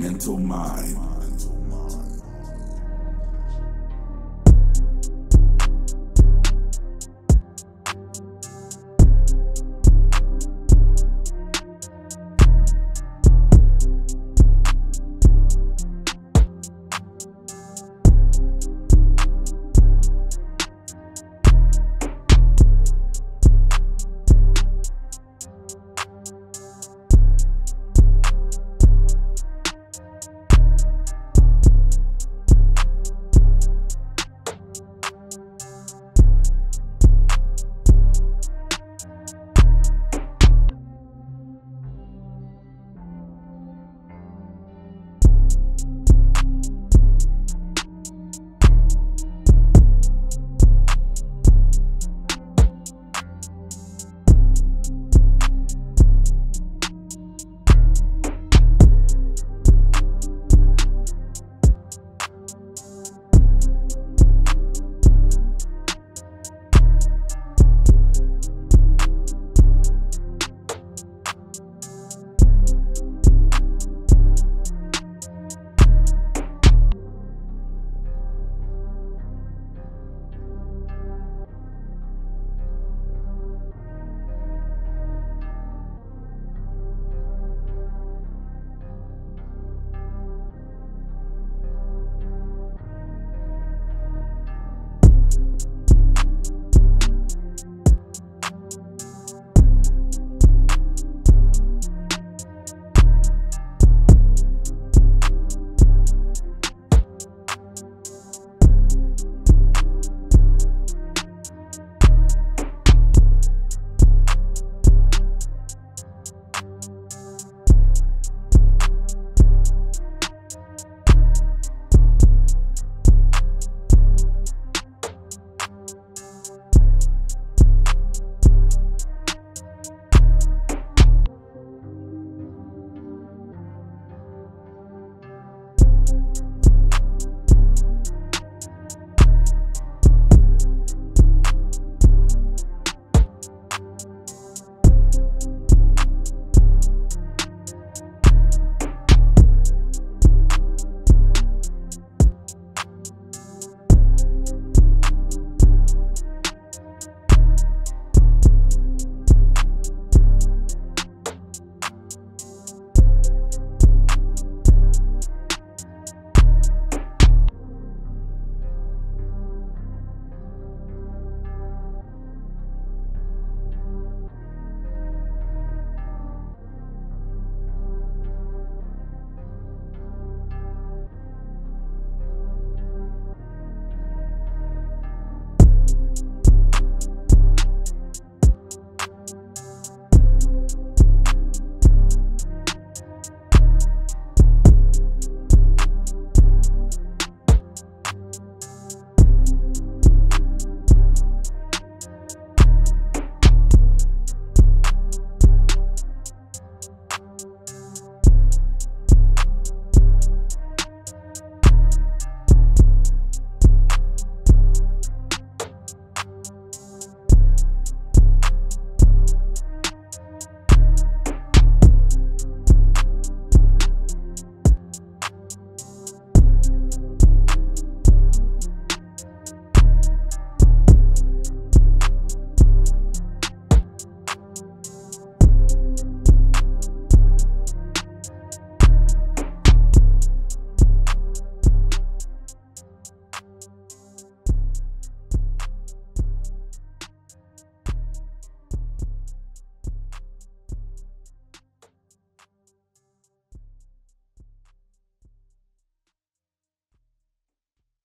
Mental Mind.